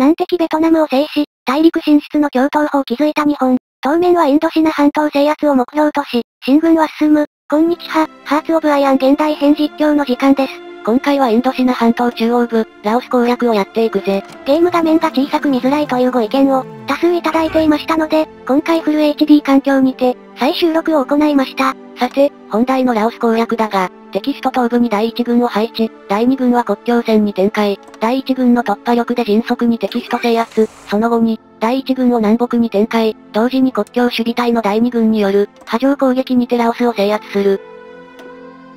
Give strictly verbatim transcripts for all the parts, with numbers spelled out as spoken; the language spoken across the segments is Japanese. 難敵ベトナムを制し、大陸進出の橋頭保を築いた日本。当面はインドシナ半島制圧を目標とし、進軍は進む。今日派、ハーツ・オブ・アイアン現代編実況の時間です。今回はインドシナ半島中央部、ラオス攻略をやっていくぜ。ゲーム画面が小さく見づらいというご意見を多数いただいていましたので、今回フル エイチディー 環境にて、再収録を行いました。さて、本題のラオス攻略だが、テキスト東部にだいいち軍を配置、だいに軍は国境線に展開、だいいち軍の突破力で迅速にテキスト制圧、その後に、だいいち軍を南北に展開、同時に国境守備隊のだいに軍による、波状攻撃にてラオスを制圧する。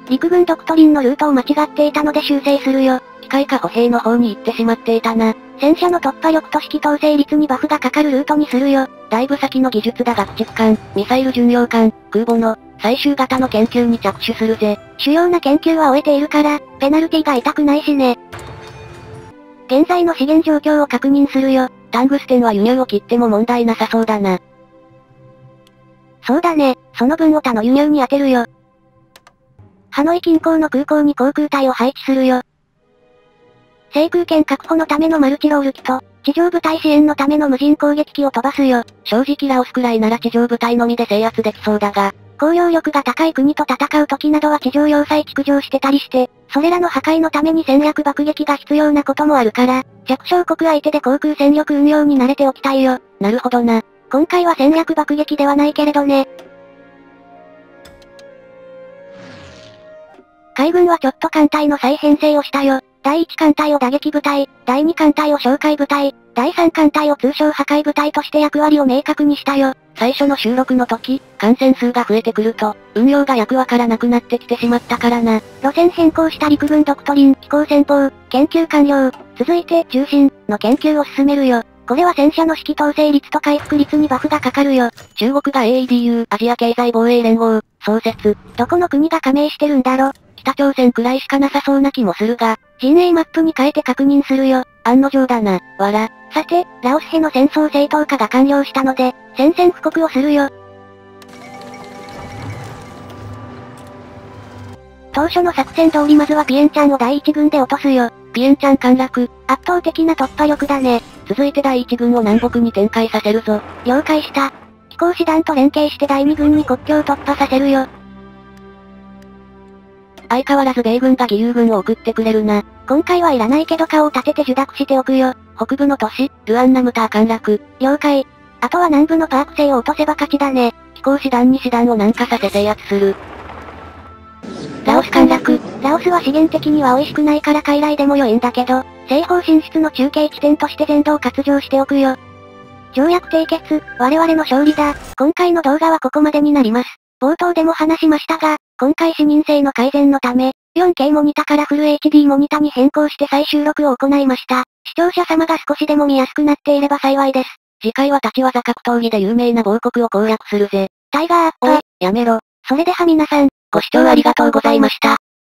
陸軍ドクトリンのルートを間違っていたので修正するよ。機械化歩兵の方に行ってしまっていたな。戦車の突破力と指揮統制率にバフがかかるルートにするよ。だいぶ先の技術だが駆逐艦、ミサイル巡洋艦、空母の、最終型の研究に着手するぜ。主要な研究は終えているから、ペナルティが痛くないしね。現在の資源状況を確認するよ。タングステンは輸入を切っても問題なさそうだな。そうだね、その分を他の輸入に当てるよ。ハノイ近郊の空港に航空隊を配置するよ。制空権確保のためのマルチロール機と、地上部隊支援のための無人攻撃機を飛ばすよ。正直ラオスくらいなら地上部隊のみで制圧できそうだが、攻撃力が高い国と戦う時などは地上要塞築城してたりして、それらの破壊のために戦略爆撃が必要なこともあるから、弱小国相手で航空戦力運用に慣れておきたいよ。なるほどな。今回は戦略爆撃ではないけれどね。海軍はちょっと艦隊の再編成をしたよ。だいいち艦隊を打撃部隊、だいに艦隊を哨戒部隊、だいさん艦隊を通称破壊部隊として役割を明確にしたよ。最初の収録の時、感染数が増えてくると、運用が役わからなくなってきてしまったからな。路線変更した陸軍ドクトリン、機構戦法、研究完了。続いて、重心の研究を進めるよ。これは戦車の指揮統制率と回復率にバフがかかるよ。中国が エーイーディーユー、アジア経済防衛連合、創設。どこの国が加盟してるんだろ。北朝鮮くらいしかなさそうな気もするが、陣営マップに変えて確認するよ。案の定だな。わら。さて、ラオスへの戦争正当化が完了したので、宣戦布告をするよ。当初の作戦通りまずはピエンチャンをだいいち軍で落とすよ。ピエンチャン陥落、圧倒的な突破力だね。続いてだいいち軍を南北に展開させるぞ。了解した。飛行師団と連携してだいに軍に国境突破させるよ。相変わらず米軍が義勇軍を送ってくれるな。今回はいらないけど顔を立てて受諾しておくよ。北部の都市、ルアンナムター陥落。了解。あとは南部のパークセを落とせば勝ちだね。飛行師団に師団を南下させ制圧する。ラオス陥落。ラオスは資源的には美味しくないから傀儡でも良いんだけど、西方進出の中継地点として全土を割譲しておくよ。条約締結、我々の勝利だ。今回の動画はここまでになります。冒頭でも話しましたが、今回視認性の改善のため、フォーケー モニタからフル エイチディー モニタに変更して再収録を行いました。視聴者様が少しでも見やすくなっていれば幸いです。次回は立ち技格闘技で有名な亡国を攻略するぜ。タイガーアップ。おい、やめろ。それでは皆さん、ご視聴ありがとうございました。